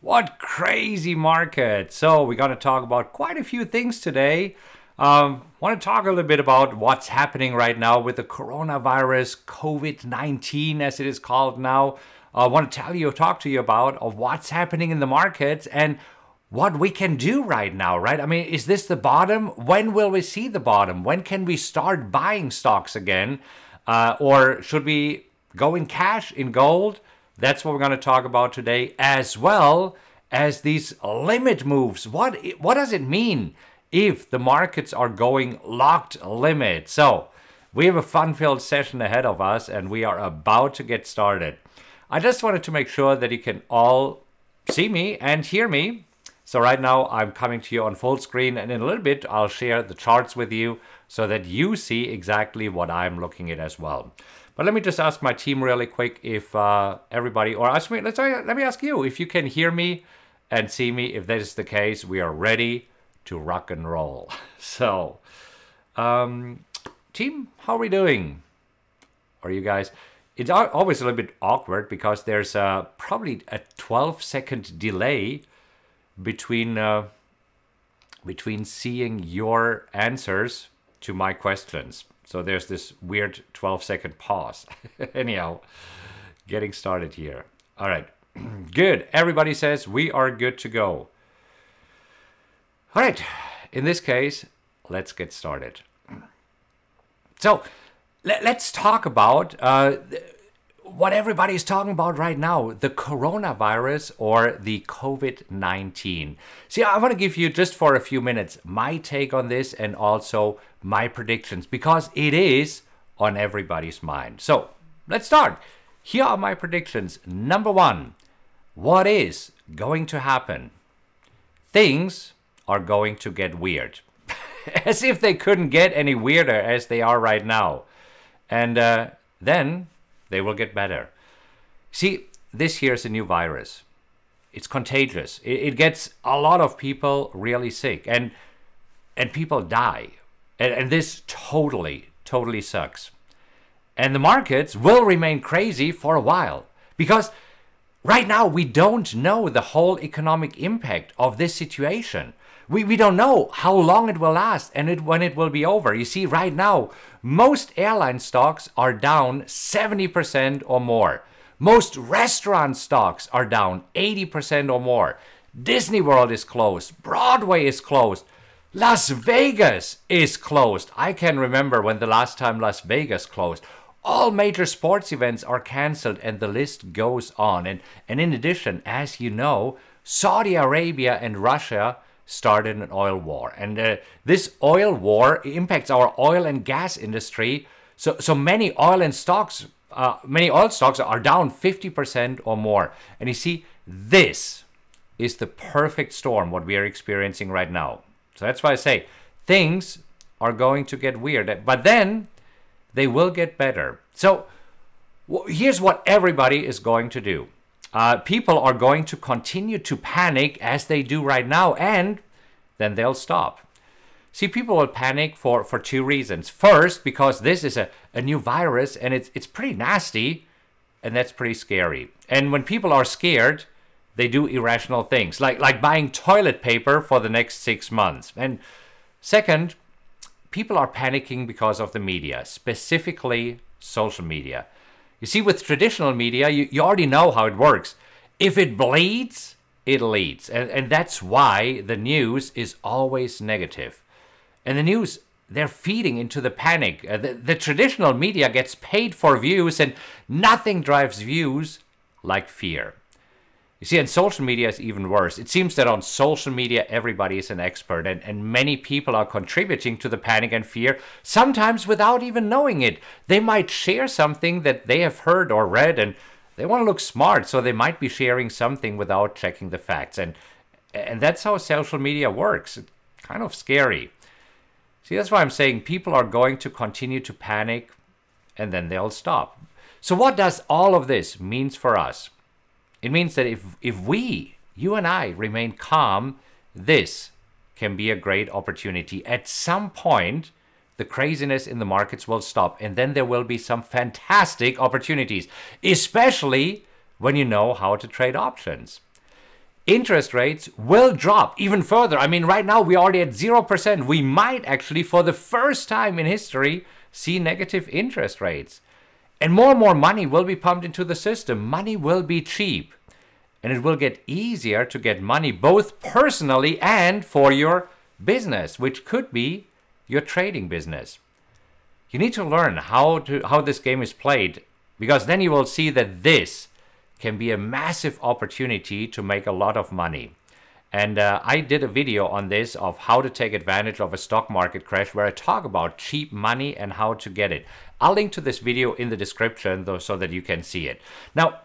What crazy market. So we're going to talk about quite a few things today. Want to talk a little bit about what's happening right now with the coronavirus, COVID-19 as it is called now. I want to talk to you about what's happening in the markets and what we can do right now, right? I mean, is this the bottom? When will we see the bottom? When can we start buying stocks again? Or should we go in cash, in gold? That's what we're going to talk about today, as well as these limit moves. What does it mean if the markets are going locked limit? So we have a fun-filled session ahead of us, and we are about to get started. I just wanted to make sure that you can all see me and hear me. So right now I'm coming to you on full screen, and in a little bit I'll share the charts with you so that you see exactly what I'm looking at as well. But let me just ask my team really quick if everybody, or ask me, let me ask you if you can hear me and see me. If that is the case, we are ready to rock and roll. So, team, how are we doing? Are you guys? It's always a little bit awkward because there's probably a 12-second delay between seeing your answers to my questions. So there's this weird 12-second pause. Anyhow, getting started here. All right, good. Everybody says we are good to go. All right, in this case, let's get started. So let's talk about what everybody is talking about right now, the coronavirus or the COVID-19. See, I want to give you just for a few minutes my take on this and also my predictions because it is on everybody's mind. So let's start. Here are my predictions. Number one, what is going to happen? Things are going to get weird. As if they couldn't get any weirder as they are right now. And then they will get better. See, this here is a new virus. It's contagious. It gets a lot of people really sick and people die. And this totally sucks. And the markets will remain crazy for a while because right now we don't know the whole economic impact of this situation. We don't know how long it will last and when it will be over. You see, right now, most airline stocks are down 70% or more. Most restaurant stocks are down 80% or more. Disney World is closed. Broadway is closed. Las Vegas is closed. I can remember when the last time Las Vegas closed. All major sports events are canceled and the list goes on. And in addition, as you know, Saudi Arabia and Russia started an oil war, and this oil war impacts our oil and gas industry. So many oil stocks are down 50% or more. And you see, this is the perfect storm what we are experiencing right now. So that's why I say things are going to get weird, but then they will get better. So here's what everybody is going to do. People are going to continue to panic as they do right now, and then they'll stop. See, people will panic for two reasons. First, because this is a new virus, and it's pretty nasty, and that's pretty scary. And when people are scared, they do irrational things, like buying toilet paper for the next 6 months. And second, people are panicking because of the media, specifically social media. You see, with traditional media, you already know how it works. If it bleeds, it leads. And that's why the news is always negative. And the news, they're feeding into the panic. The traditional media gets paid for views, and nothing drives views like fear. You see, and social media is even worse. It seems that on social media, everybody is an expert, and many people are contributing to the panic and fear, sometimes without even knowing it. They might share something that they have heard or read, and they want to look smart, so they might be sharing something without checking the facts. And that's how social media works. It's kind of scary. See, that's why I'm saying people are going to continue to panic, and then they'll stop. So what does all of this mean for us? It means that if we, you and I, remain calm, this can be a great opportunity. At some point, the craziness in the markets will stop, and then there will be some fantastic opportunities, especially when you know how to trade options. Interest rates will drop even further. I mean, right now we're already at 0%. We might actually, for the first time in history, see negative interest rates. And more money will be pumped into the system. Money will be cheap. And it will get easier to get money, both personally and for your business, which could be your trading business. You need to learn how this game is played, because then you will see that this can be a massive opportunity to make a lot of money. And I did a video on this, of how to take advantage of a stock market crash, where I talk about cheap money and how to get it. I'll link to this video in the description, though, so that you can see it. Now,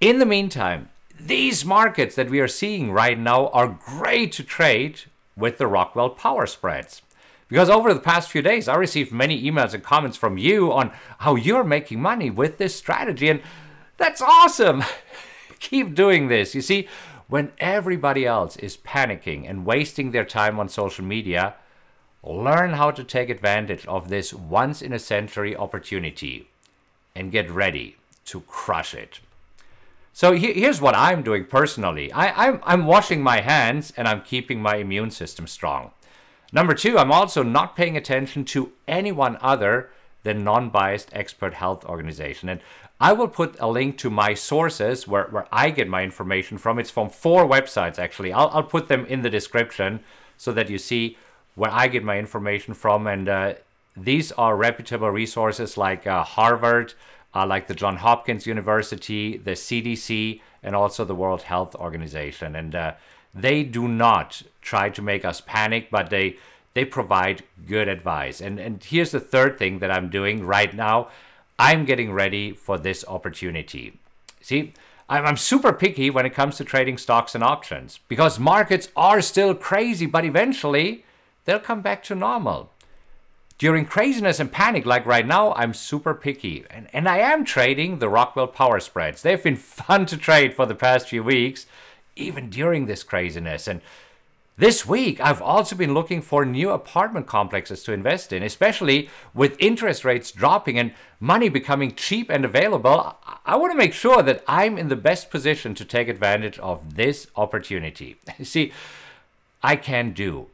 in the meantime, these markets that we are seeing right now are great to trade with the Rockwell power spreads. Because over the past few days, I received many emails and comments from you on how you're making money with this strategy. And that's awesome. Keep doing this. You see, when everybody else is panicking and wasting their time on social media, learn how to take advantage of this once-in-a-century opportunity and get ready to crush it. So here's what I'm doing personally. I'm washing my hands and I'm keeping my immune system strong. Number two, I'm also not paying attention to anyone other than non-biased expert health organization. And I will put a link to my sources where I get my information from. It's from 4 websites, actually. I'll put them in the description so that you see where I get my information from. And these are reputable resources like Harvard, like the Johns Hopkins University, the CDC, and also the World Health Organization. And they do not try to make us panic, but they provide good advice. And here's the third thing that I'm doing right now. I'm getting ready for this opportunity. See, I'm super picky when it comes to trading stocks and options, because markets are still crazy, but eventually they'll come back to normal. During craziness and panic, like right now, I'm super picky. And I am trading the Rockwell power spreads. They've been fun to trade for the past few weeks, even during this craziness. And this week, I've also been looking for new apartment complexes to invest in, especially with interest rates dropping and money becoming cheap and available. I want to make sure that I'm in the best position to take advantage of this opportunity. See, I can't do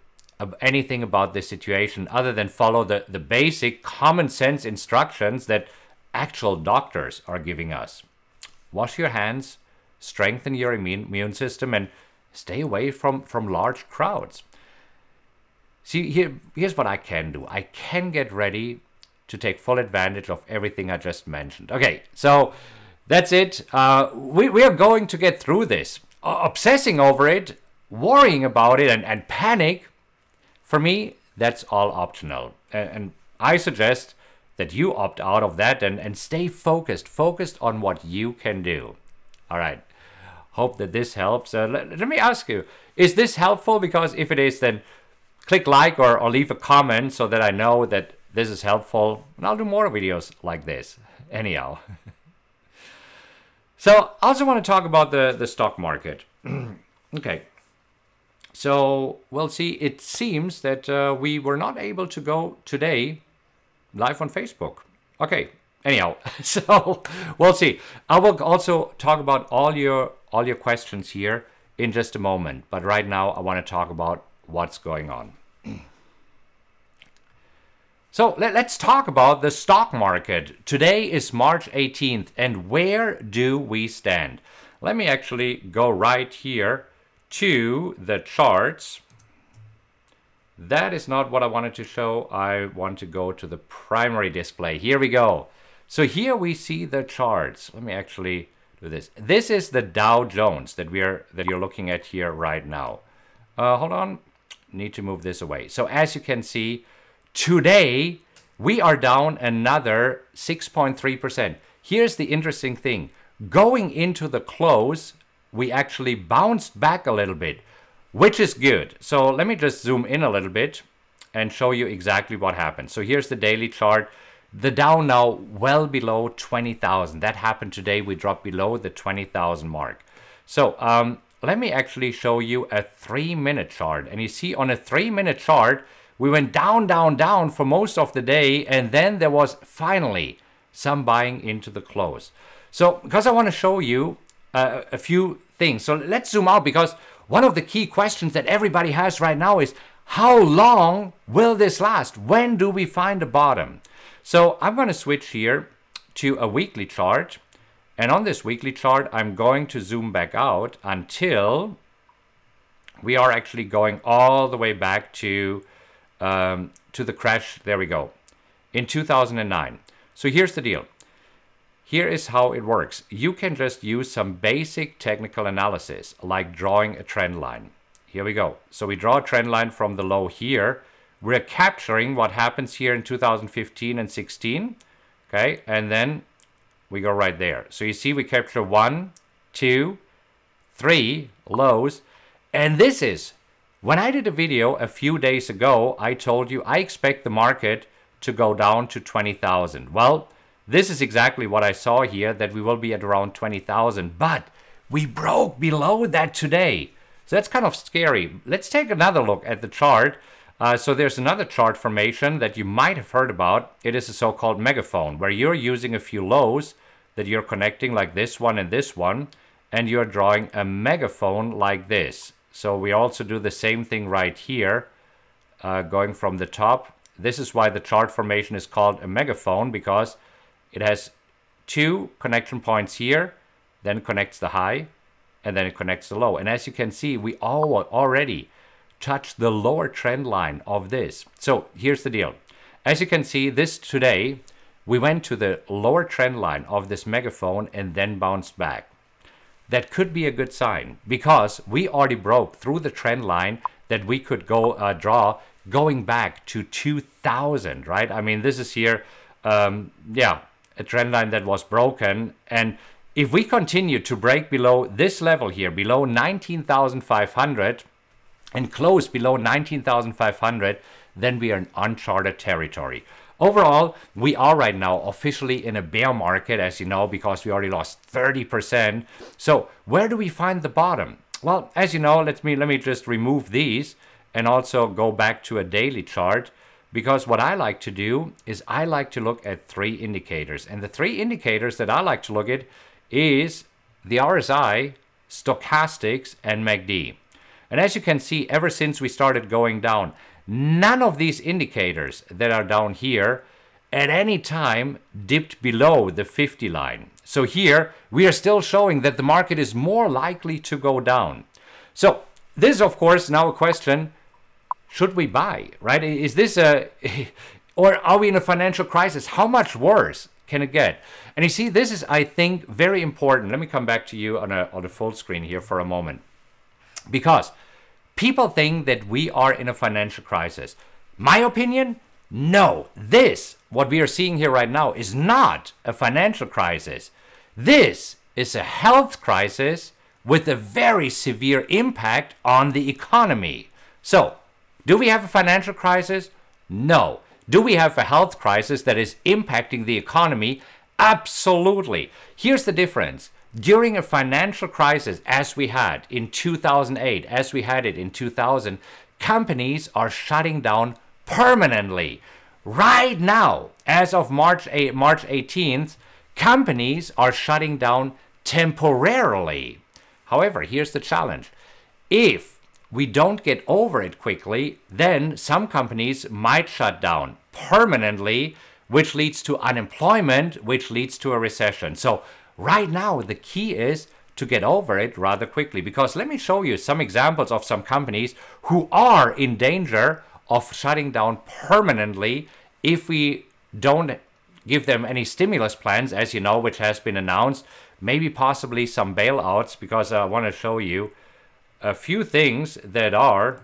anything about this situation other than follow the basic common sense instructions that actual doctors are giving us. Wash your hands, strengthen your immune system, and stay away from large crowds. See, here's what I can do. I can get ready to take full advantage of everything I just mentioned. Okay, so that's it. We are going to get through this. Obsessing over it, worrying about it, and panic, for me, that's all optional. And I suggest that you opt out of that and stay focused on what you can do. All right. Hope that this helps. Let me ask you, is this helpful? Because if it is, then click like or leave a comment so that I know that this is helpful. And I'll do more videos like this. Anyhow. So I also want to talk about the stock market. Okay. So we'll see. It seems that we were not able to go today live on Facebook. Okay. Anyhow, so we'll see. I will also talk about all your questions here in just a moment. But right now, I want to talk about what's going on. So let's talk about the stock market. Today is March 18th. And where do we stand? Let me actually go right here to the charts. That is not what I wanted to show. I want to go to the primary display. Here we go. So here we see the charts. Let me actually do this. This is the Dow Jones that you're looking at here right now. Hold on, need to move this away. So as you can see, today we are down another 6.3%. Here's the interesting thing. Going into the close, we actually bounced back a little bit, which is good. So let me just zoom in a little bit and show you exactly what happened. So here's the daily chart. The Dow now well below 20,000. That happened today. We dropped below the 20,000 mark. So let me actually show you a 3-minute chart. And you see on a 3-minute chart, we went down, down, down for most of the day. And then there was finally some buying into the close. So because I want to show you a few things. So let's zoom out, because one of the key questions that everybody has right now is, how long will this last? When do we find a bottom? So I'm going to switch here to a weekly chart. And on this weekly chart, I'm going to zoom back out until we are actually going all the way back to the crash. There we go, in 2009. So here's the deal. Here is how it works. You can just use some basic technical analysis, like drawing a trend line. Here we go. So we draw a trend line from the low here. We're capturing what happens here in 2015 and 16. Okay, and then we go right there. So you see we capture 1, 2, 3 lows. And this is, when I did a video a few days ago, I told you I expect the market to go down to 20,000. Well, this is exactly what I saw here, that we will be at around 20,000, but we broke below that today. So that's kind of scary. Let's take another look at the chart. So there's another chart formation that you might have heard about. It is a so-called megaphone, where you're using a few lows that you're connecting, like this one and this one, and you're drawing a megaphone like this. So we also do the same thing right here, going from the top. This is why the chart formation is called a megaphone, because it has two connection points here, then connects the high, and then it connects the low. And as you can see, we already touch the lower trend line of this. So here's the deal. As you can see, this today, we went to the lower trend line of this megaphone and then bounced back. That could be a good sign, because we already broke through the trend line that we could go draw going back to 2000, right? I mean, this is here, yeah, a trend line that was broken. And if we continue to break below this level here, below 19,500, and close below 19,500, then we are in uncharted territory. Overall, we are right now officially in a bear market, as you know, because we already lost 30%. So where do we find the bottom? Well, as you know, let me just remove these and also go back to a daily chart, because what I like to do is I like to look at three indicators. And the three indicators that I like to look at is the RSI, Stochastics, and MACD. And as you can see, ever since we started going down, none of these indicators that are down here at any time dipped below the 50 line. So here we are still showing that the market is more likely to go down. So this is, of course, now a question, should we buy, right? Is this a, or are we in a financial crisis? How much worse can it get? And you see, this is, I think, very important. Let me come back to you on a full screen here for a moment. Because people think that we are in a financial crisis. My opinion, no. This, what we are seeing here right now, is not a financial crisis. This is a health crisis with a very severe impact on the economy. So, do we have a financial crisis? No. Do we have a health crisis that is impacting the economy? Absolutely. Here's the difference. During a financial crisis, as we had in 2008, as we had it in 2000, companies are shutting down permanently. Right now, as of March 18th, companies are shutting down temporarily. However, here's the challenge. If we don't get over it quickly, then some companies might shut down permanently, which leads to unemployment, which leads to a recession. So right now, the key is to get over it rather quickly, because let me show you some examples of some companies who are in danger of shutting down permanently if we don't give them any stimulus plans, as you know, which has been announced, maybe possibly some bailouts, because I want to show you a few things that are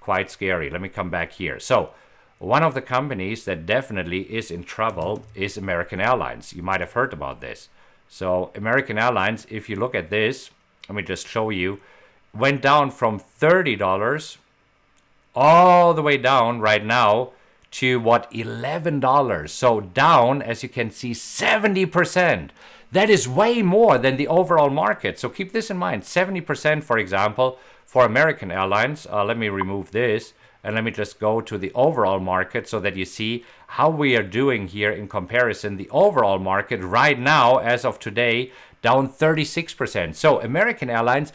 quite scary. Let me come back here. So one of the companies that definitely is in trouble is American Airlines. You might have heard about this. So American Airlines, if you look at this, let me just show you, went down from $30 all the way down right now to what, $11. So down, as you can see, 70%. That is way more than the overall market. So keep this in mind, 70%, for example, for American Airlines. Let me remove this and let me just go to the overall market so that you see how we are doing here in comparison. The overall market right now, as of today, down 36%. So American Airlines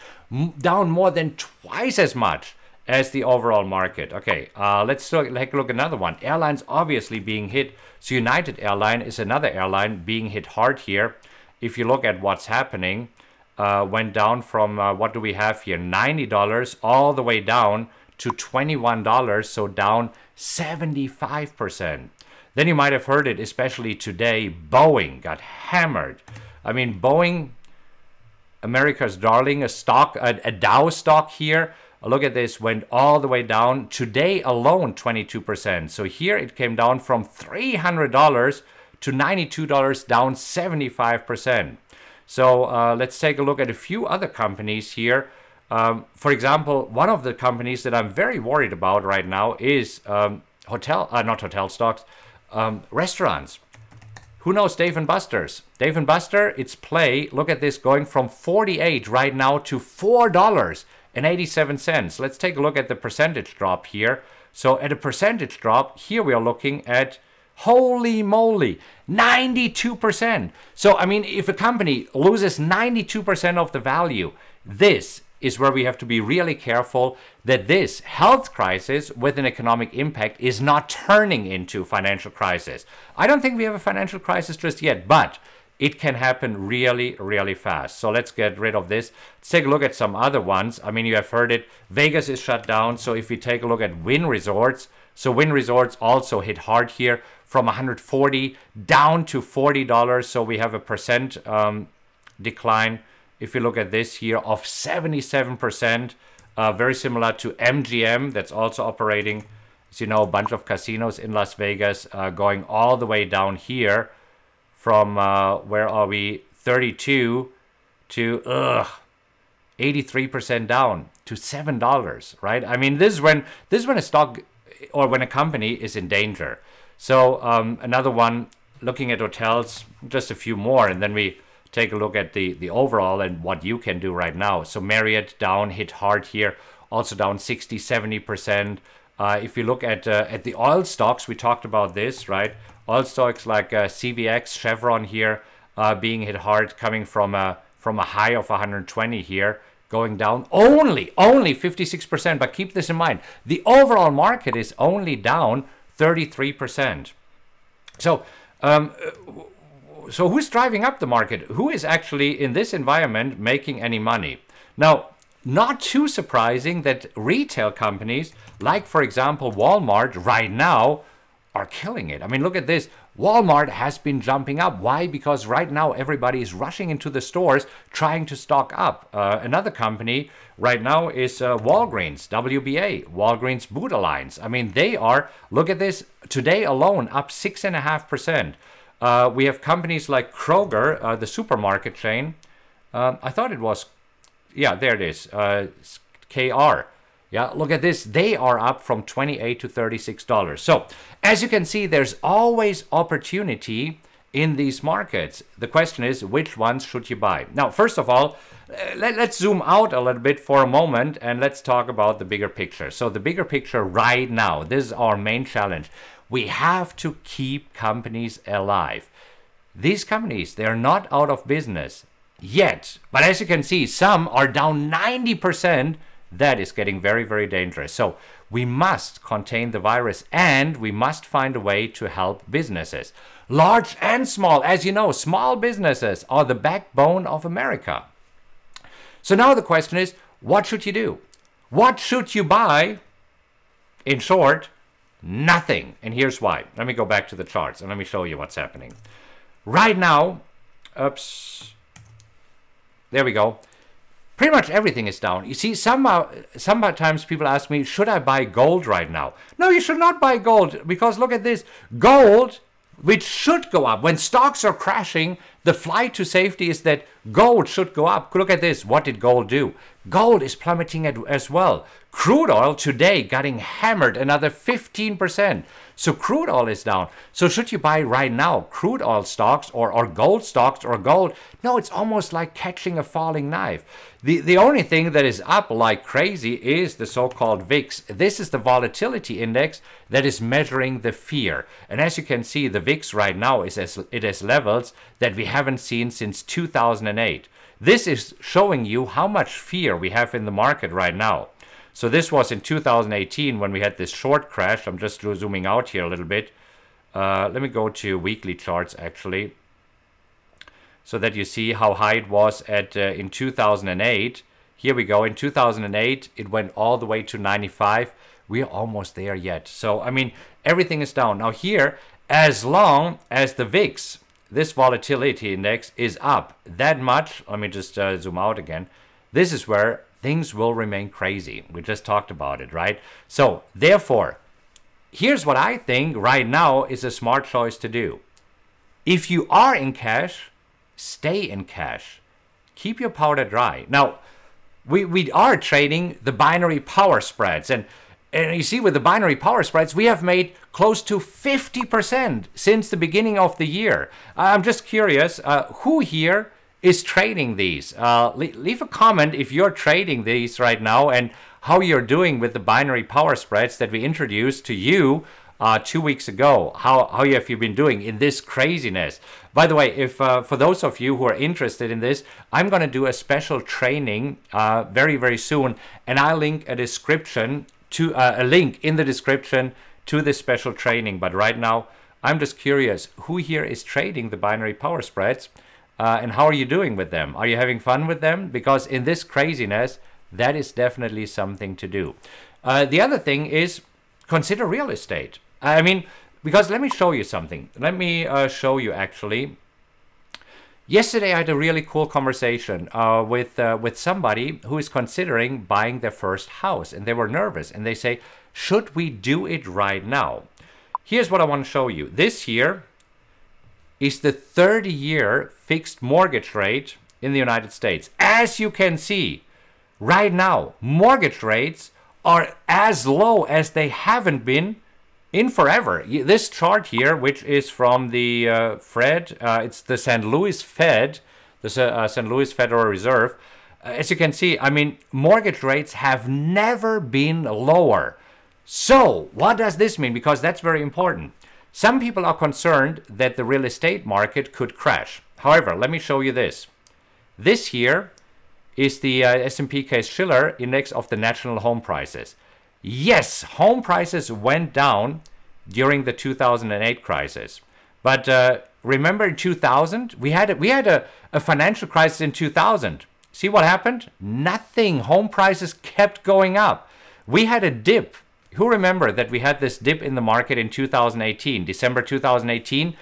down more than twice as much as the overall market. Okay, let's take a look at another one. Airlines obviously being hit. So United Airlines is another airline being hit hard here. If you look at what's happening, went down from, what do we have here? $90 all the way down to $21, so down 75%. Then you might have heard it, especially today, Boeing got hammered. I mean, Boeing, America's darling, a stock, a Dow stock here. Look at this, went all the way down. Today alone, 22%. So here it came down from $300 to $92, down 75%. So let's take a look at a few other companies here. For example, one of the companies that I'm very worried about right now is restaurants. Who knows Dave & Buster's? Dave & Buster, it's play. Look at this, going from $48 right now to $4.87. Let's take a look at the percentage drop here. So at a percentage drop, here we are looking at, holy moly, 92%. So, I mean, if a company loses 92% of the value, this is where we have to be really careful that this health crisis with an economic impact is not turning into financial crisis. I don't think we have a financial crisis just yet, but it can happen really, really fast. So let's get rid of this. Let's take a look at some other ones. I mean, you have heard it. Vegas is shut down. So if we take a look at Wynn Resorts, so Wynn Resorts also hit hard here from $140 down to $40. So we have a percent decline. If you look at this here of 77%, very similar to MGM that's also operating, as you know, a bunch of casinos in Las Vegas, going all the way down here from, where are we, 32 to 83% down to $7, right? I mean, this is when a stock or when a company is in danger. So another one, looking at hotels, just a few more, and then we take a look at the overall and what you can do right now. So Marriott down, hit hard here, also down 60, 70%. If you look at the oil stocks, we talked about this, right? Oil stocks like CVX, Chevron here, being hit hard, coming from a high of 120 here, going down only 56%. But keep this in mind, the overall market is only down 33%. So who's driving up the market? Who is actually in this environment making any money? Now, not too surprising that retail companies like, for example, Walmart right now are killing it. I mean, look at this. Walmart has been jumping up. Why? Because right now everybody is rushing into the stores trying to stock up. Another company right now is Walgreens, WBA, Walgreens Boot Alliance. I mean, they are, look at this, today alone up 6.5%. We have companies like Kroger, the supermarket chain. I thought it was, yeah, there it is, KR. Yeah, look at this. They are up from $28 to $36. So as you can see, there's always opportunity in these markets. The question is, which ones should you buy? Now, first of all, let's zoom out a little bit for a moment and let's talk about the bigger picture. So the bigger picture right now, this is our main challenge. We have to keep companies alive. These companies, they're not out of business yet. But as you can see, some are down 90%. That is getting very, very dangerous. So we must contain the virus and we must find a way to help businesses. Large and small, as you know, small businesses are the backbone of America. So now the question is, what should you do? What should you buy? In short, nothing. And here's why. Let me go back to the charts and let me show you what's happening. Right now, oops, there we go. Pretty much everything is down. You see, sometimes people ask me, should I buy gold right now? No, you should not buy gold because look at this. Gold, which should go up. When stocks are crashing, the flight to safety is that gold should go up. Look at this. What did gold do? Gold is plummeting as well. Crude oil today getting hammered another 15%. So crude oil is down. So should you buy right now crude oil stocks or gold stocks or gold? No, it's almost like catching a falling knife. The only thing that is up like crazy is the so-called VIX. This is the volatility index that is measuring the fear. And as you can see, the VIX right now is as it has levels that we haven't seen since 2008. This is showing you how much fear we have in the market right now. So this was in 2018 when we had this short crash. I'm just zooming out here a little bit. Let me go to weekly charts actually, so that you see how high it was at in 2008. Here we go. In 2008, it went all the way to 95. We're almost there yet. So, I mean, everything is down. Now here, as long as the VIX, this volatility index, is up that much, let me just zoom out again. This is where things will remain crazy. We just talked about it, right? So therefore, here's what I think right now is a smart choice to do. If you are in cash, stay in cash. Keep your powder dry. Now, we are trading the binary power spreads. And you see with the binary power spreads, we have made close to 50% since the beginning of the year. I'm just curious, who here is trading these? Leave a comment if you're trading these right now and how you're doing with the binary power spreads that we introduced to you 2 weeks ago. How have you been doing in this craziness? By the way, if for those of you who are interested in this, I'm going to do a special training very, very soon. And I'll link a description to a link in the description to this special training. But right now, I'm just curious, who here is trading the binary power spreads? And how are you doing with them? Are you having fun with them? Because in this craziness, that is definitely something to do. The other thing is consider real estate. I mean, because let me show you something. Let me show you actually. Yesterday, I had a really cool conversation with somebody who is considering buying their first house, and they were nervous, and they say, should we do it right now? Here's what I want to show you. This here is the 30-year fixed mortgage rate in the United States. As you can see, right now, mortgage rates are as low as they haven't been in forever. This chart here, which is from the Fred, it's the St. Louis Fed, the St. Louis Federal Reserve. As you can see, I mean, mortgage rates have never been lower. So what does this mean? Because that's very important. Some people are concerned that the real estate market could crash. However, let me show you this. This here is the S&P Case Schiller Index of the national home prices. Yes, home prices went down during the 2008 crisis. But remember in 2000, we had a financial crisis in 2000. See what happened? Nothing. Home prices kept going up. We had a dip. Who remember that we had this dip in the market in 2018, December 2018?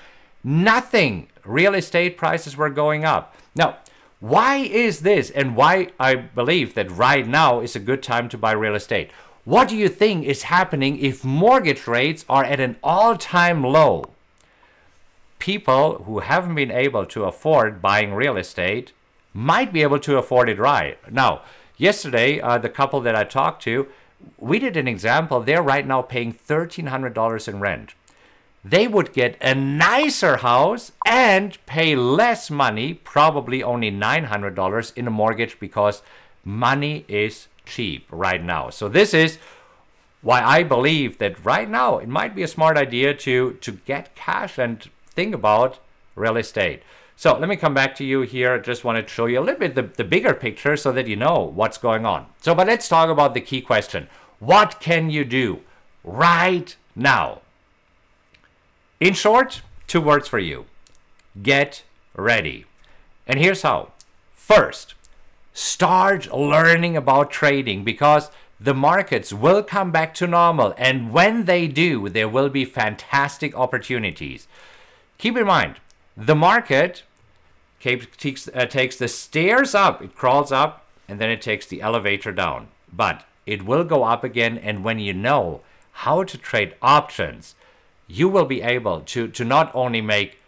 Nothing. Real estate prices were going up. Now, why is this and why I believe that right now is a good time to buy real estate? What do you think is happening if mortgage rates are at an all-time low? People who haven't been able to afford buying real estate might be able to afford it right now. Yesterday, the couple that I talked to, we did an example. They're right now paying $1,300 in rent. They would get a nicer house and pay less money, probably only $900 in a mortgage, because money is cheap right now. So this is why I believe that right now it might be a smart idea to get cash and think about real estate. So let me come back to you here. I just wanted to show you a little bit the bigger picture so that you know what's going on. So, but let's talk about the key question. What can you do right now? In short, two words for you. Get ready. And here's how. First, start learning about trading, because the markets will come back to normal, and when they do, there will be fantastic opportunities. Keep in mind, the market takes the stairs up, it crawls up, and then it takes the elevator down, but it will go up again. And when you know how to trade options, you will be able to not only make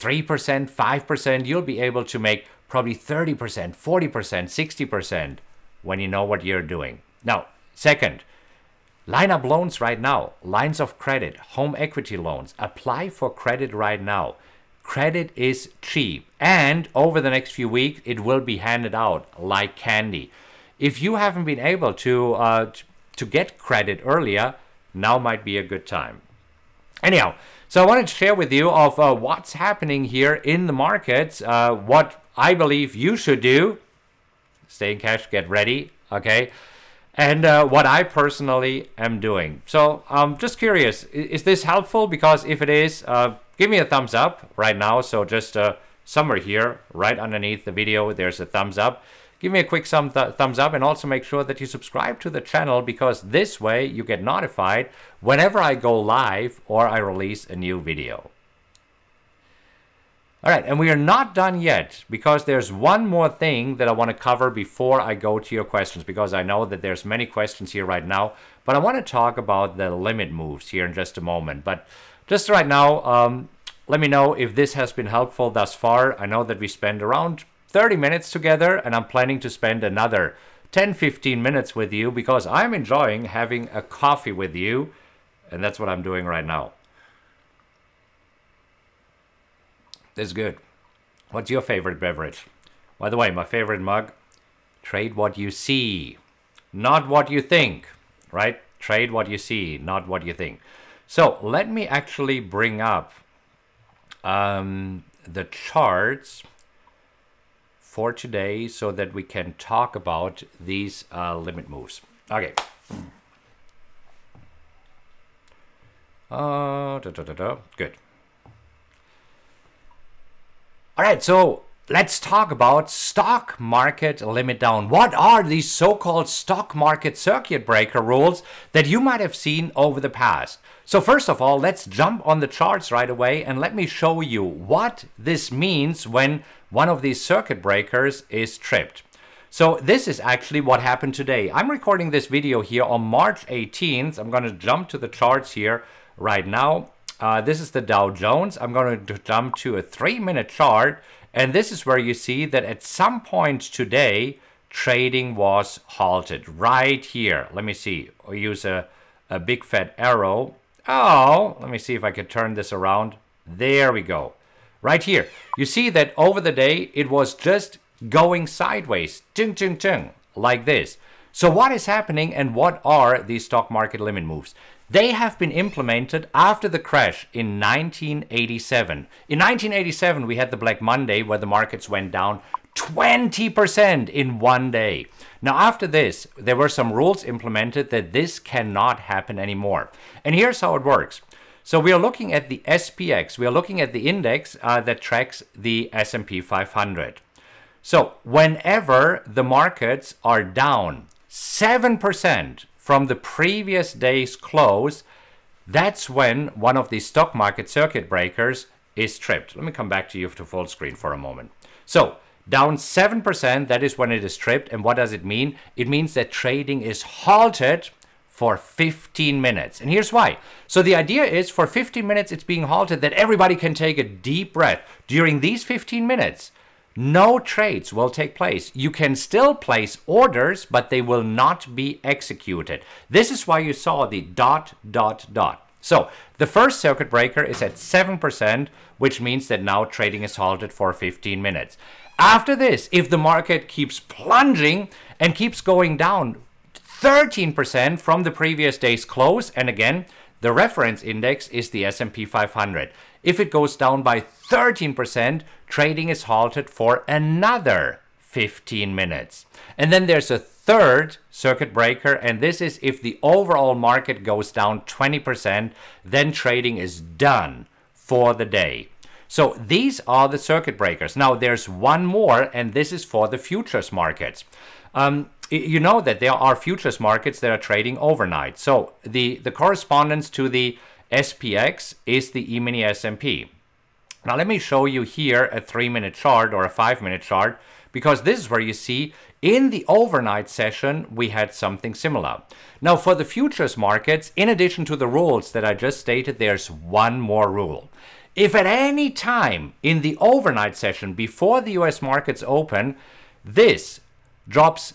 3%, 5%, you'll be able to make probably 30%, 40%, 60% when you know what you're doing. Now, second, line up loans right now, lines of credit, home equity loans. Apply for credit right now. Credit is cheap, and over the next few weeks, it will be handed out like candy. If you haven't been able to get credit earlier, now might be a good time. Anyhow, so I wanted to share with you of what's happening here in the markets, what I believe you should do. Stay in cash, get ready, okay? And what I personally am doing. So I'm just curious, is this helpful? Because if it is, give me a thumbs up right now. So just somewhere here, right underneath the video, there's a thumbs up. Give me a quick thumbs up, and also make sure that you subscribe to the channel, because this way you get notified whenever I go live or I release a new video. All right, and we are not done yet, because there's one more thing that I want to cover before I go to your questions, because I know that there's many questions here right now, but I want to talk about the limit moves here in just a moment. But just right now, let me know if this has been helpful thus far. I know that we spend around 30 minutes together, and I'm planning to spend another 10-15 minutes with you, because I'm enjoying having a coffee with you, and that's what I'm doing right now. That's good. What's your favorite beverage? By the way, my favorite mug, trade what you see, not what you think, right? Trade what you see, not what you think. So let me actually bring up the charts for today so that we can talk about these limit moves. Okay. Good. All right, so let's talk about stock market limit down. What are these so-called stock market circuit breaker rules that you might have seen over the past? So first of all, let's jump on the charts right away and let me show you what this means when one of these circuit breakers is tripped. So this is actually what happened today. I'm recording this video here on March 18th. I'm going to jump to the charts here right now. This is the Dow Jones. I'm going to jump to a 3-minute chart, and this is where you see that at some point today, trading was halted right here. Let me see. I'll use a big fat arrow. Oh, let me see if I can turn this around. There we go. Right here. You see that over the day, it was just going sideways. Ting, ting, ting. Like this. So what is happening, and what are these stock market limit moves? They have been implemented after the crash in 1987. In 1987, we had the Black Monday, where the markets went down 20% in one day. Now, after this, there were some rules implemented that this cannot happen anymore. And here's how it works. So we are looking at the SPX. We are looking at the index that tracks the S&P 500. So whenever the markets are down 7%, from the previous day's close, that's when one of these stock market circuit breakers is tripped. Let me come back to you to full screen for a moment. So down 7%, that is when it is tripped. And what does it mean? It means that trading is halted for 15 minutes. And here's why. So the idea is, for 15 minutes, it's being halted, that everybody can take a deep breath. During these 15 minutes, no trades will take place. You can still place orders, but they will not be executed. This is why you saw the ... So the first circuit breaker is at 7%, which means that now trading is halted for 15 minutes. After this, if the market keeps plunging and keeps going down 13% from the previous day's close, and again, the reference index is the S&P 500. If it goes down by 13%, trading is halted for another 15 minutes. And then there's a third circuit breaker, and this is if the overall market goes down 20%, then trading is done for the day. So these are the circuit breakers. Now there's one more, and this is for the futures markets. You know that there are futures markets that are trading overnight. So the correspondence to the SPX is the e-mini S&P. Now let me show you here a 3-minute chart or a 5-minute chart, because this is where you see in the overnight session we had something similar. Now for the futures markets, in addition to the rules that I just stated, there's one more rule. If at any time in the overnight session before the US markets open, this drops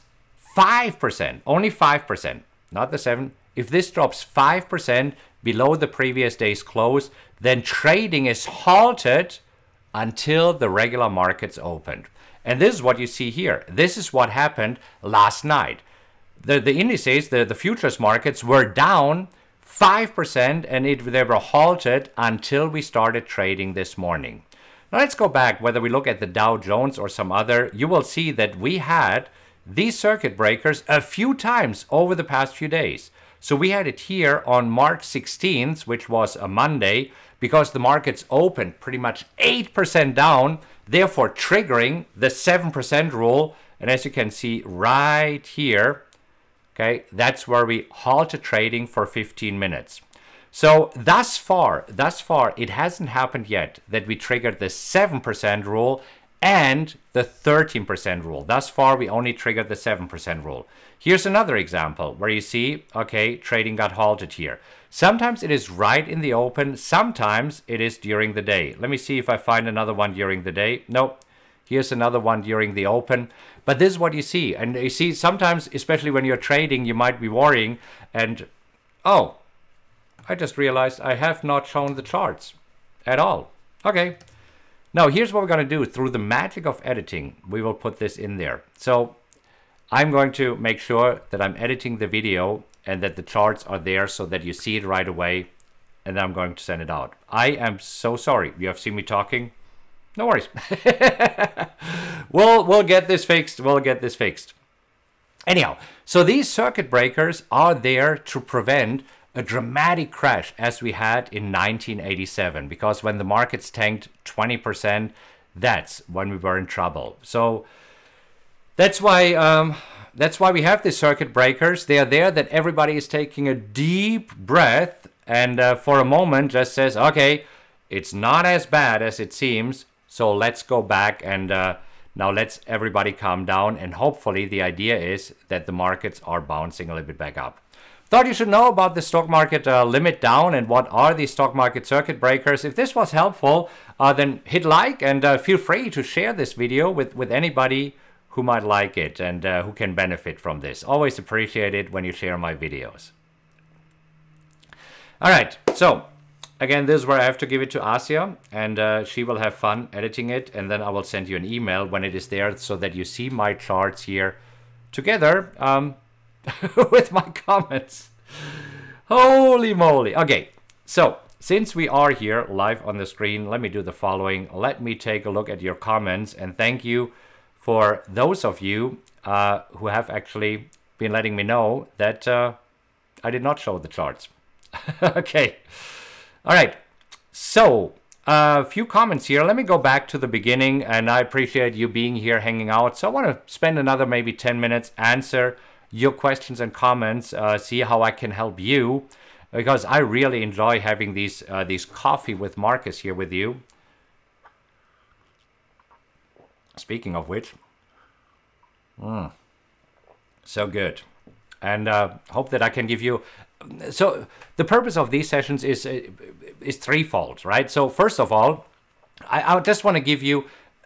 5%, only 5%, not the 7%. If this drops 5% below the previous day's close, then trading is halted until the regular markets opened. And this is what you see here. This is what happened last night. The indices, the futures markets were down 5%, and they were halted until we started trading this morning. Now let's go back, whether we look at the Dow Jones or some other, you will see that we had these circuit breakers a few times over the past few days. So we had it here on March 16th, which was a Monday, because the markets opened pretty much 8% down, therefore triggering the 7% rule. And as you can see right here, okay, that's where we halted trading for 15 minutes. So thus far, it hasn't happened yet that we triggered the 7% rule and the 13% rule. Thus far, we only triggered the 7% rule. Here's another example where you see, okay, trading got halted here. Sometimes it is right in the open. Sometimes it is during the day. Let me see if I find another one during the day. Nope. Here's another one during the open. But this is what you see. And you see sometimes, especially when you're trading, you might be worrying. And, oh, I just realized I have not shown the charts at all. Okay. Now, here's what we're going to do. Through the magic of editing, we will put this in there. So I'm going to make sure that I'm editing the video and that the charts are there so that you see it right away. And I'm going to send it out. I am so sorry. You have seen me talking. No worries. We'll get this fixed. We'll get this fixed. Anyhow, so these circuit breakers are there to prevent a dramatic crash as we had in 1987, because when the markets tanked 20%, that's when we were in trouble. So that's why we have these circuit breakers. They are there that everybody is taking a deep breath and for a moment just says, okay, it's not as bad as it seems, so let's go back and now let's everybody calm down, and hopefully the idea is that the markets are bouncing a little bit back up. Thought you should know about the stock market limit down and what are the stock market circuit breakers. If this was helpful, then hit like and feel free to share this video with anybody who might like it and who can benefit from this. Always appreciate it when you share my videos. All right, so again, this is where I have to give it to Asia, and she will have fun editing it, and then I will send you an email when it is there so that you see my charts here together. With my comments. Holy moly. Okay, so since we are here live on the screen, let me do the following. Let me take a look at your comments, and thank you for those of you who have actually been letting me know that I did not show the charts. Okay. All right. So a few comments here. Let me go back to the beginning, and I appreciate you being here hanging out. So I want to spend another maybe 10 minutes answer your questions and comments, see how I can help you, because I really enjoy having these coffee with Marcus here with you. Speaking of which, so good. And hope that I can give you, so the purpose of these sessions is threefold, right? So first of all, I just want to give you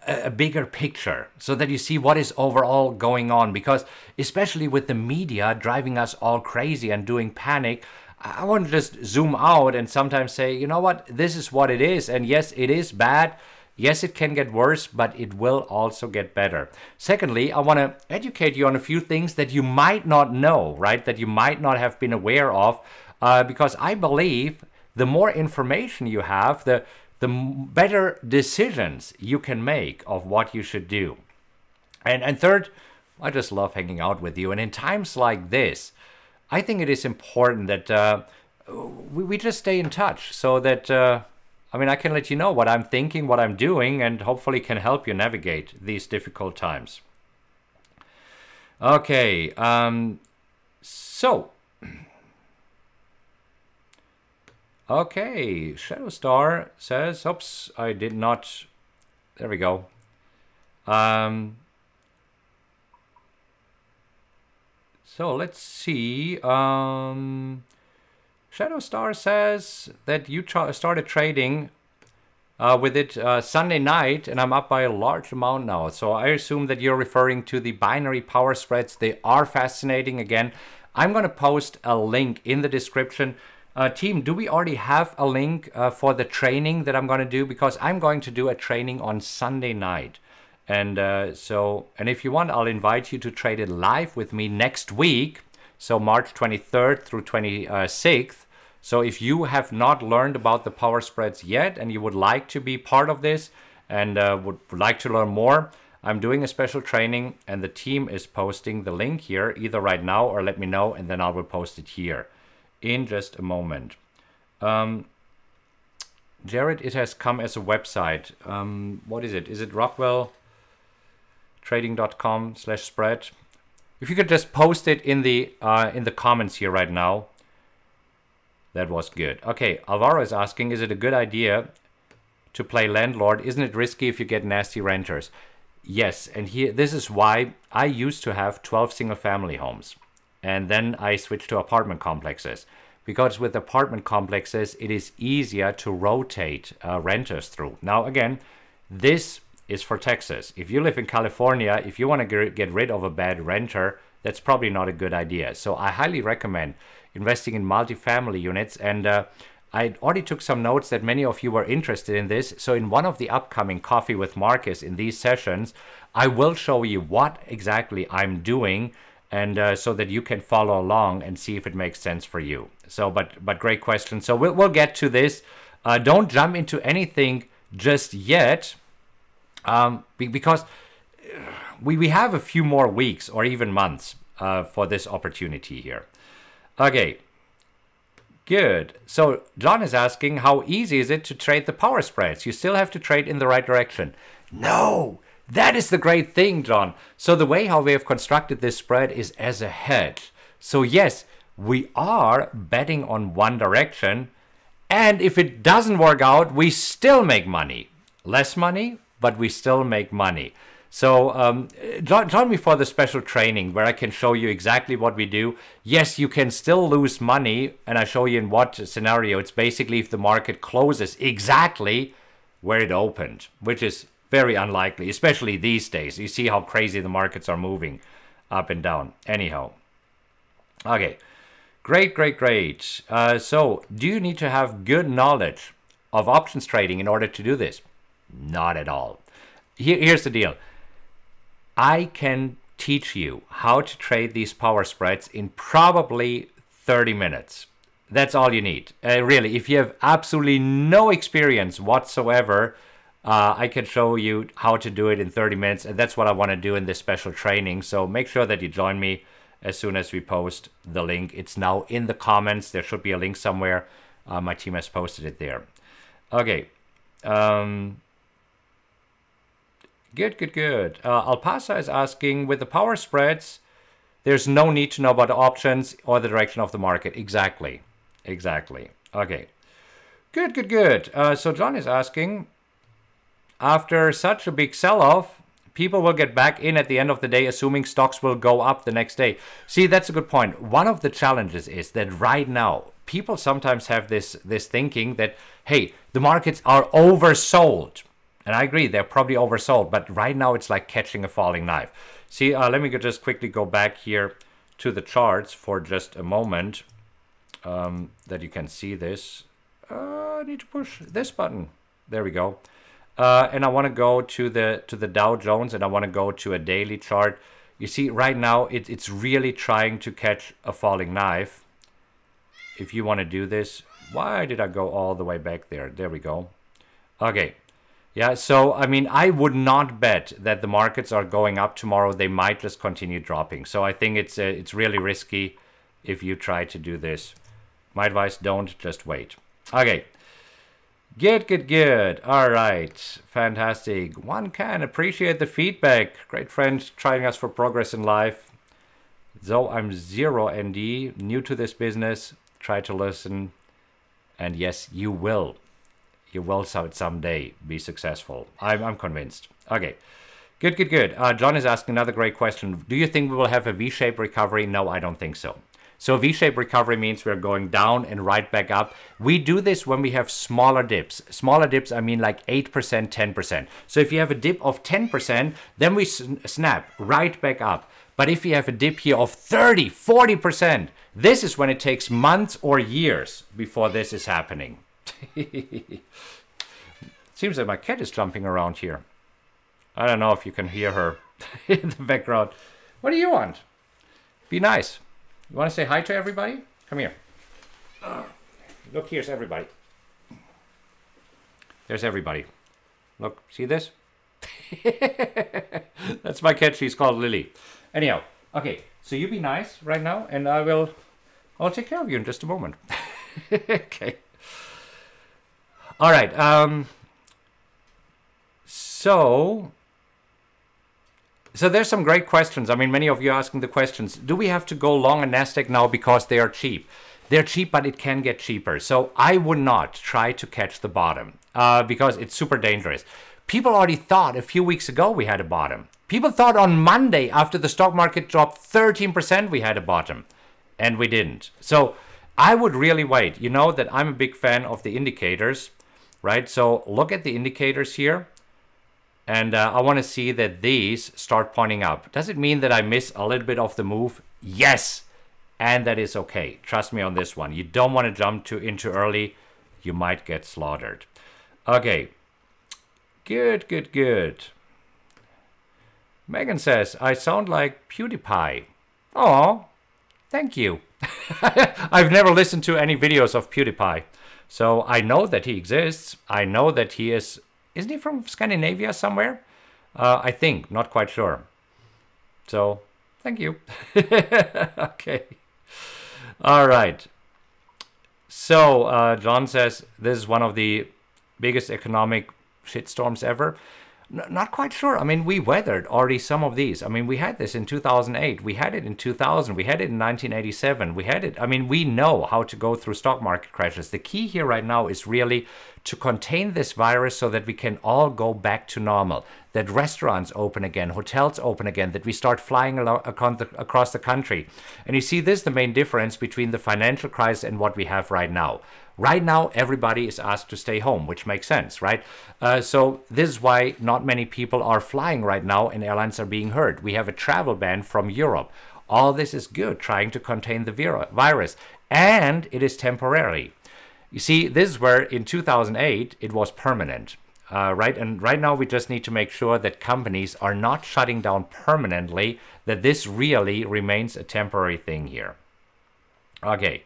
a bigger picture so that you see what is overall going on, because especially with the media driving us all crazy and doing panic, I want to just zoom out and sometimes say, you know what, this is what it is. And yes, it is bad. Yes, it can get worse, but it will also get better. Secondly, I want to educate you on a few things that you might not know, right? That you might not have been aware of, because I believe the more information you have, the better decisions you can make of what you should do. And third, I just love hanging out with you. And in times like this, I think it is important that we just stay in touch so that, I mean, I can let you know what I'm thinking, what I'm doing, and hopefully can help you navigate these difficult times. Okay, so... Okay, Shadow Star says, oops, I did not, there we go. So let's see. Shadow Star says that you started trading with it Sunday night, and I'm up by a large amount now. So I assume that you're referring to the binary power spreads. They are fascinating. Again, I'm going to post a link in the description. Team, do we already have a link for the training that I'm going to do? Because I'm going to do a training on Sunday night. And so if you want, I'll invite you to trade it live with me next week. So March 23rd through 26th. So if you have not learned about the power spreads yet and you would like to be part of this and would like to learn more, I'm doing a special training and the team is posting the link here either right now or let me know and then I will post it here in just a moment. Jared, it has come as a website. What is it? Is it rockwelltrading.com/spread? If you could just post it in the comments here right now. That was good. Okay, Alvaro is asking, is it a good idea to play landlord? Isn't it risky if you get nasty renters? Yes, and here this is why I used to have 12 single-family homes, and then I switched to apartment complexes. Because with apartment complexes, it is easier to rotate renters through. Now, again, this is for Texas. If you live in California, if you want to get rid of a bad renter, that's probably not a good idea. So I highly recommend investing in multifamily units. And I already took some notes that many of you were interested in this. So in one of the upcoming Coffee with Marcus in these sessions, I will show you what exactly I'm doing and so that you can follow along and see if it makes sense for you. So, but great question. So we'll get to this. Don't jump into anything just yet because we have a few more weeks or even months for this opportunity here. Okay, good. So John is asking, how easy is it to trade the power spreads? You still have to trade in the right direction. No! That is the great thing, John. So the way how we have constructed this spread is as a hedge. So yes, we are betting on one direction. And if it doesn't work out, we still make money. Less money, but we still make money. So join me for the special training where I can show you exactly what we do. Yes, you can still lose money. And I show you in what scenario. It's basically if the market closes exactly where it opened, which is very unlikely, especially these days. You see how crazy the markets are moving up and down. Anyhow, okay, great, great, great. So do you need to have good knowledge of options trading in order to do this? Not at all. Here's the deal. I can teach you how to trade these power spreads in probably 30 minutes. That's all you need. Really, if you have absolutely no experience whatsoever, I can show you how to do it in 30 minutes. And that's what I want to do in this special training. So make sure that you join me as soon as we post the link. It's now in the comments. There should be a link somewhere. My team has posted it there. Okay. Good, good, good. Alpasa is asking, with the power spreads, there's no need to know about the options or the direction of the market. Exactly. Exactly. Okay. Good, good, good. So John is asking, after such a big sell-off, people will get back in at the end of the day, assuming stocks will go up the next day. See, that's a good point. One of the challenges is that right now, people sometimes have this thinking that, hey, the markets are oversold. And I agree, they're probably oversold. But right now, it's like catching a falling knife. See, let me just quickly go back here to the charts for just a moment that you can see this. I need to push this button. There we go. And I want to go to the Dow Jones, and I want to go to a daily chart. You see, right now, it's really trying to catch a falling knife. If you want to do this, why did I go all the way back there? There we go. Okay. Yeah, so, I mean, I would not bet that the markets are going up tomorrow. They might just continue dropping. So I think it's really risky if you try to do this. My advice, don't, just wait. Okay. Good, good, good. All right. Fantastic. One can appreciate the feedback. Great friend trying us for progress in life. Though I'm 0 ND, new to this business, try to listen. And yes, you will. You will someday be successful. I'm convinced. Okay. Good, good, good. John is asking another great question. Do you think we will have a V-shaped recovery? No, I don't think so. So V-shaped recovery means we're going down and right back up. We do this when we have smaller dips. Smaller dips, I mean like 8%, 10%. So if you have a dip of 10%, then we snap right back up. But if you have a dip here of 30, 40%, this is when it takes months or years before this is happening. Seems like my cat is jumping around here. I don't know if you can hear her in the background. What do you want? Be nice. You want to say hi to everybody? Come here. Look, here's everybody. There's everybody. Look, see this? That's my cat. She's called Lily. Anyhow, okay, so you be nice right now, and I'll take care of you in just a moment. Okay. All right. So there's some great questions. I mean, many of you are asking the questions. Do we have to go long on NASDAQ now because they are cheap? They're cheap, but it can get cheaper. So I would not try to catch the bottom because it's super dangerous. People already thought a few weeks ago we had a bottom. People thought on Monday after the stock market dropped 13% we had a bottom, and we didn't. So I would really wait. You know that I'm a big fan of the indicators, right? So look at the indicators here. And I want to see that these start pointing up. Does it mean that I miss a little bit of the move? Yes, and that is okay. Trust me on this one. You don't want to jump in too early. You might get slaughtered. Okay, good, good, good. Megan says, I sound like PewDiePie. Oh, thank you. I've never listened to any videos of PewDiePie. So I know that he exists. I know that he is... Isn't he from Scandinavia somewhere? I think, not quite sure. So, thank you. Okay. All right. So, John says, this is one of the biggest economic shitstorms ever. Not quite sure. I mean, we weathered already some of these. I mean, we had this in 2008. We had it in 2000. We had it in 1987. We had it. I mean, we know how to go through stock market crashes. The key here right now is really to contain this virus so that we can all go back to normal, that restaurants open again, hotels open again, that we start flying across the country. And you see, this is the main difference between the financial crisis and what we have right now. Right now, everybody is asked to stay home, which makes sense, right? So this is why not many people are flying right now and airlines are being hurt. We have a travel ban from Europe. All this is good, trying to contain the virus, and it is temporary. You see, this is where in 2008, it was permanent, right? And right now, we just need to make sure that companies are not shutting down permanently, that this really remains a temporary thing here. Okay,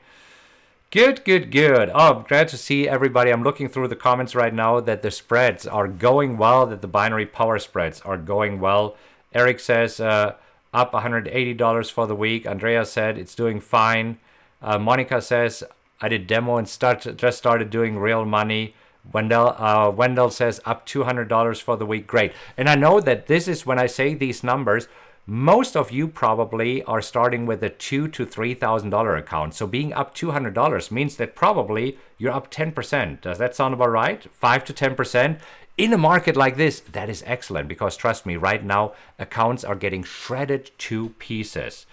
good, good, good. Oh, I'm glad to see everybody. I'm looking through the comments right now that the spreads are going well, that the binary power spreads are going well. Eric says up $180 for the week. Andrea said it's doing fine. Monica says... I did demo and just started doing real money. Wendell says up $200 for the week. Great. And I know that this is when I say these numbers, most of you probably are starting with a $2,000 to $3,000 account. So being up $200 means that probably you're up 10%. Does that sound about right? 5 to 10%. In a market like this, that is excellent because trust me, right now, accounts are getting shredded to pieces.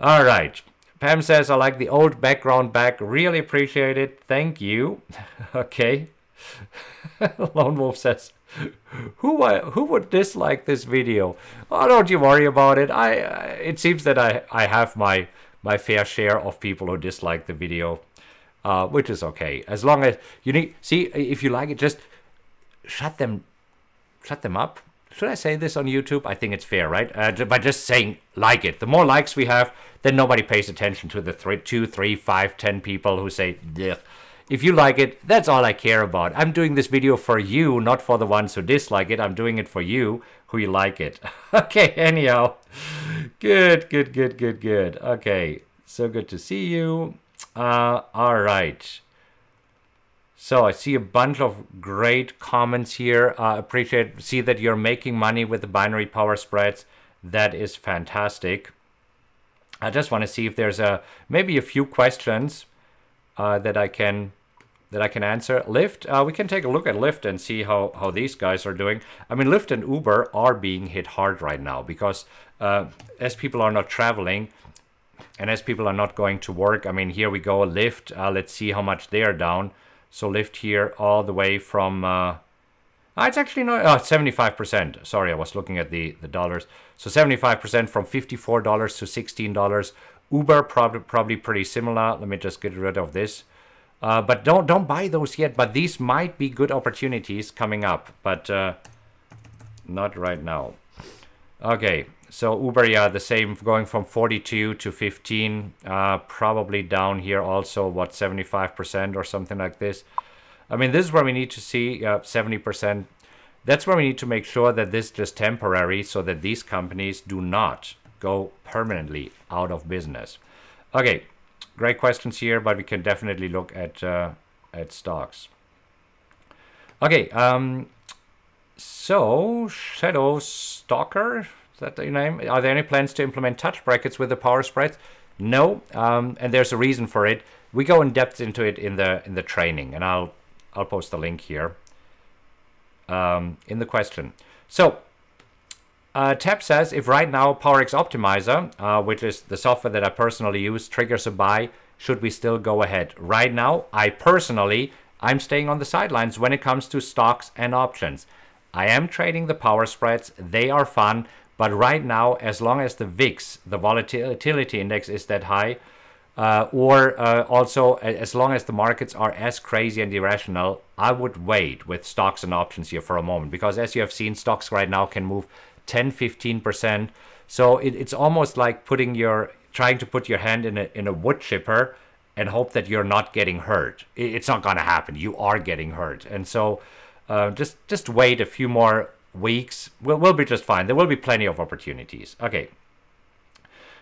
All right. Pam says, I like the old background back. Really appreciate it. Thank you. Okay. Lone Wolf says, who would dislike this video? Oh, don't you worry about it. It seems that I have my fair share of people who dislike the video, which is okay. As long as you need, see, if you like it, just shut them up. Should I say this on YouTube? I think it's fair, right? By just saying like it. The more likes we have, then nobody pays attention to the 2, 3, 5, 10 people who say, bleh. If you like it, that's all I care about. I'm doing this video for you, not for the ones who dislike it. I'm doing it for you who you like it. Okay, anyhow. Good, good, good, good, good. Okay, so good to see you. All right. So I see a bunch of great comments here. Appreciate, see that you're making money with the binary power spreads. That is fantastic. I just want to see if there's maybe a few questions that I can answer. Lyft, we can take a look at Lyft and see how these guys are doing. I mean, Lyft and Uber are being hit hard right now because as people are not traveling and as people are not going to work, I mean, here we go, Lyft. Let's see how much they are down. So Lyft here all the way from, it's actually not, 75%. Sorry, I was looking at the dollars. So 75% from $54 to $16. Uber probably pretty similar. Let me just get rid of this. But don't buy those yet, but these might be good opportunities coming up, but not right now. Okay, So Uber, yeah, the same, going from 42 to 15, probably down here also, what, 75% or something like this. I mean, this is where we need to see 70%. That's where we need to make sure that this is just temporary so that these companies do not go permanently out of business. Okay, great questions here, but we can definitely look at stocks. Okay, so Shadow Stalker, is that the name? Are there any plans to implement touch brackets with the power spreads? No, and there's a reason for it. We go in depth into it in the training, and I'll post the link here in the question. So Tab says, if right now PowerX Optimizer, which is the software that I personally use, triggers a buy, should we still go ahead? Right now, I personally, I'm staying on the sidelines when it comes to stocks and options. I am trading the power spreads. They are fun. But right now, as long as the VIX, the volatility index, is that high, also as long as the markets are as crazy and irrational, I would wait with stocks and options here for a moment. Because as you have seen, stocks right now can move 10–15%. So it's almost like putting your, trying to put your hand in a wood chipper and hope that you're not getting hurt. It's not going to happen. You are getting hurt. And so just wait a few more weeks. We'll be just fine. There will be plenty of opportunities. Okay.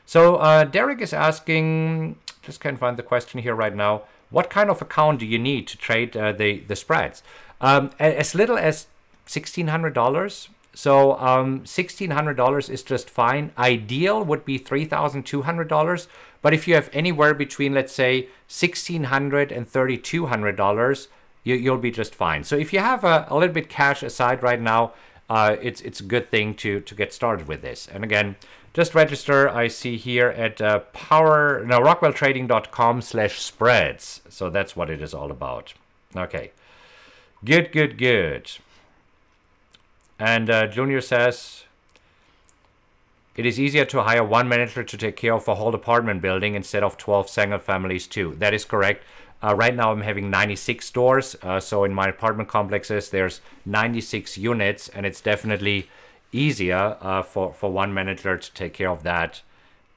So Derek is asking, just can't find the question here right now. What kind of account do you need to trade the spreads? As little as $1,600. So $1,600 is just fine. Ideal would be $3,200. But if you have anywhere between, let's say, $1,600 and $3,200, you'll be just fine. So if you have a little bit cash aside right now, it's a good thing to get started with this. And again, just register. I see here at rockwelltrading.com/spreads. So that's what it is all about. Okay, good, good, good. And Junior says, it is easier to hire one manager to take care of a whole apartment building instead of 12 single families too. That is correct. Right now, I'm having 96 stores. So in my apartment complexes, there's 96 units, and it's definitely easier for one manager to take care of that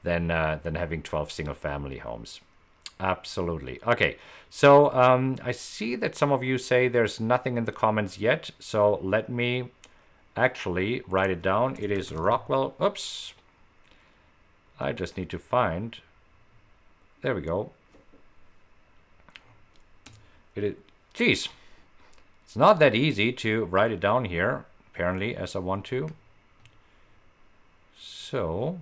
than having 12 single-family homes. Absolutely. Okay. So I see that some of you say there's nothing in the comments yet. So let me actually write it down. It is Rockwell. Oops. I just need to find. There we go. It is, geez, it's not that easy to write it down here, apparently, as I want to. So,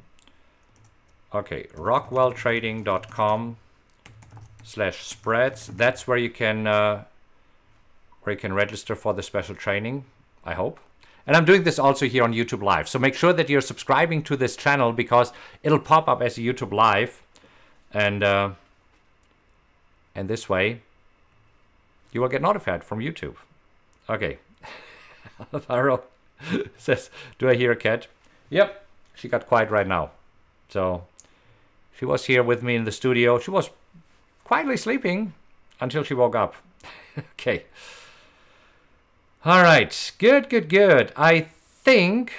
okay, rockwelltrading.com/spreads. That's where you can register for the special training, I hope. And I'm doing this also here on YouTube Live. So make sure that you're subscribing to this channel because it'll pop up as a YouTube Live. And this way, you will get notified from YouTube. Okay. Alvaro says, do I hear a cat? Yep. She got quiet right now. So she was here with me in the studio. She was quietly sleeping until she woke up. Okay. All right. Good, good, good. I think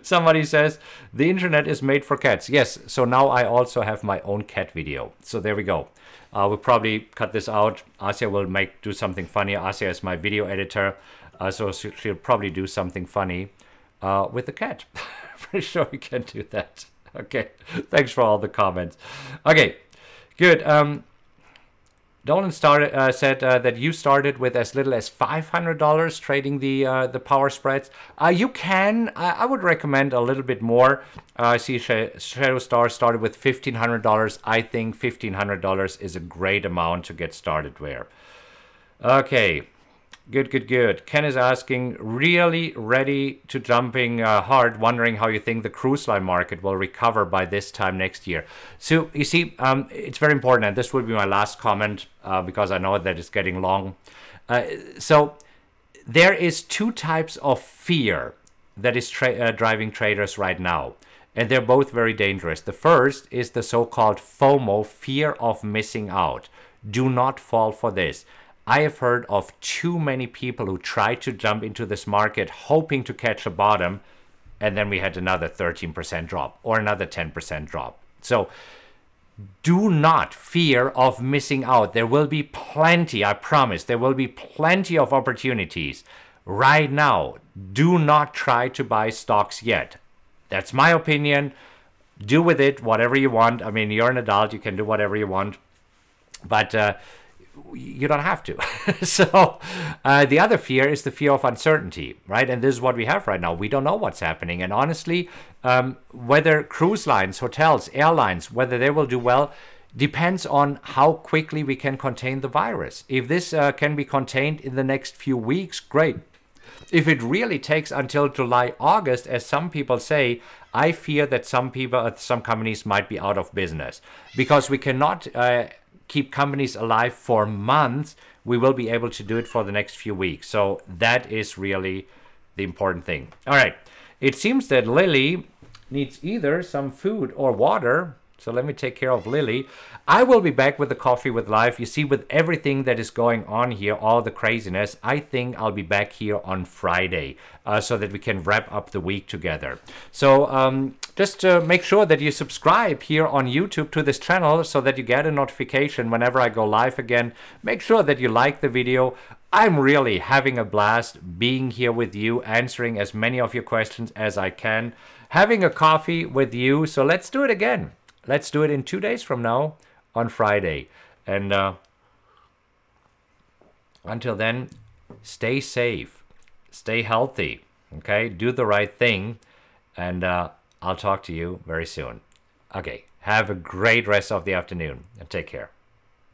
somebody says the internet is made for cats. Yes. So now I also have my own cat video. So there we go. We'll probably cut this out. Asya will do something funny. Asya is my video editor, so she'll probably do something funny with the cat. Pretty sure we can do that. Okay, thanks for all the comments. Okay, good. Dolan started, said that you started with as little as $500 trading the power spreads. You can. I would recommend a little bit more. I see Shadow Star started with $1,500. I think $1,500 is a great amount to get started with. Okay, good, good, good. Ken is asking, really ready to jumping hard, wondering how you think the cruise line market will recover by this time next year. So you see, it's very important, and this will be my last comment because I know that it's getting long. So there is two types of fear that is driving traders right now, and they're both very dangerous. The first is the so-called FOMO, fear of missing out. Do not fall for this. I have heard of too many people who try to jump into this market hoping to catch a bottom and then we had another 13% drop or another 10% drop. So do not fear of missing out. There will be plenty, I promise, there will be plenty of opportunities right now. Do not try to buy stocks yet. That's my opinion. Do with it whatever you want. I mean, you're an adult, you can do whatever you want, but you don't have to. So the other fear is the fear of uncertainty, right? And this is what we have right now. We don't know what's happening. And honestly, whether cruise lines, hotels, airlines, whether they will do well depends on how quickly we can contain the virus. If this can be contained in the next few weeks, great. If it really takes until July, August, as some people say, I fear that some people, some companies might be out of business because we cannot keep companies alive for months. We will be able to do it for the next few weeks. So that is really the important thing. All right. It seems that Lily needs either some food or water. So let me take care of Lily. I will be back with the Coffee with Life. You see, with everything that is going on here, all the craziness, I think I'll be back here on Friday so that we can wrap up the week together. So just make sure that you subscribe here on YouTube to this channel so that you get a notification whenever I go live again. Make sure that you like the video. I'm really having a blast being here with you, answering as many of your questions as I can, having a coffee with you. So let's do it again. Let's do it in 2 days from now on Friday. And until then, stay safe, stay healthy, okay? Do the right thing, and I'll talk to you very soon. Okay, have a great rest of the afternoon, and take care.